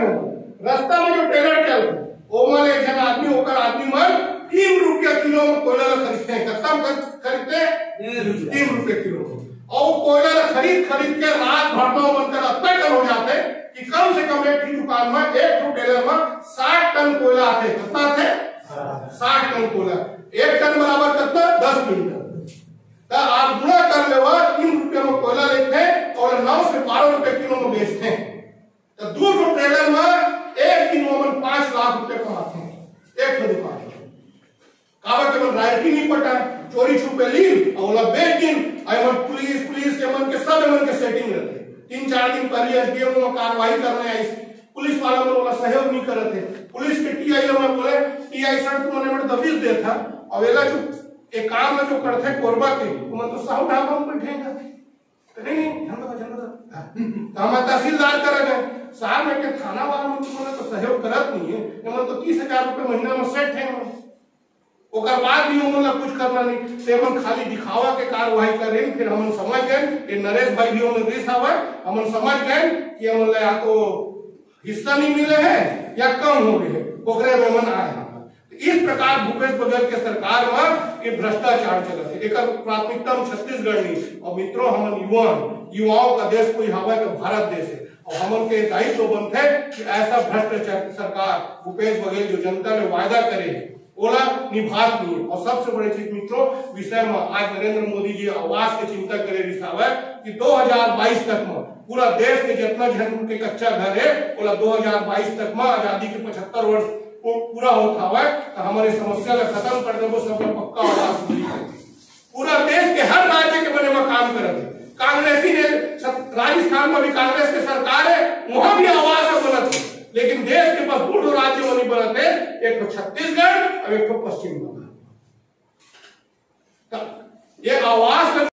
रखो, रास्ता में जो टेलर चल ओमा ले जन आदमी होकर आदमी मर 3 रुपया किलो में कोयला खरीदते हैं, कम खरीदते 3 रुपये किलो और कोयला खरीद खरीद के रात भर में बनकर अत्याचार हो जाते कि कम से कम एक दुकान में एक टेलर में 60 टन कोयला आते। कितना थे 60 टन कोयला, 1 टन बराबर कितना 10 क्विंटल। तो आप गुणा कर लेवा 3 रुपये में कोयला लेते और 9 से 12 रुपये किलो में बेचते हैं, तो 2 टेलर में एक दिन में 5 लाख रुपये कमाते हैं एक दुकान। रायटी नहीं पटा चोरी छुपे ली और बेच दिन पुलिस पुलिस एमन के सब एमन के सेटिंग रहते। 3-4 दिन पहले एसडीएम में कार्रवाई करने आई, पुलिस वालों ने बोला सहयोग नहीं कर रहे थे, पुलिस के टीआई में बोले टीआई सर तुमने मेरे दबिश दे था और वेला जो एक काम में जो करते कोरबा के तुमन तो साहू ढाबा में बैठेगा तो नहीं धंधा धंधा तो हम तहसीलदार कर गए साहब में के थाना वालों ने तुमने तो सहयोग करत नहीं है, एमन तो 30,000 रुपए महीना में सेट है, ओकर बाद भी उन्होंने कुछ करना नहीं, सेवन खाली दिखावा के कार्रवाई करे। फिर हम समझ गए कि नरेश भाई भी उन्होंने हम समझ गए कि हम आपको हिस्सा नहीं मिले हैं या कम हो गए ओकरे में मन आए। इस प्रकार भूपेश बघेल के सरकार में ये भ्रष्टाचार चल रहा है, एक प्राथमिकता छत्तीसगढ़ नहीं। और मित्रों हम युवाओं का देश कोई हवा का भारत देश है और हम उनके दायित्व बनते कि ऐसा भ्रष्टाचार सरकार भूपेश बघेल जो जनता में वायदा करे ओला निभात नहीं। और सबसे बड़े चीज मित्रों विषय में आज नरेंद्र मोदी जी आवास के चिंता करे रिसाव है कि 2022 तक में पूरा देश के जितना झन के कच्चा घर है ओला 2022 तक में आजादी के 75 वर्ष पूरा होता हुआ तो हमारी समस्या का खत्म कर देव सब पक्का आवास मिली। पूरा देश के हर राज्य के बने में काम करे कांग्रेसी ने राजस्थान में भी कांग्रेस की सरकार है वहां भी आवास बना थी, लेकिन देश के पास पूर्ण राज्य नहीं बनाते एक छत्तीसगढ़ और एक पश्चिम बंगाल। ये आवास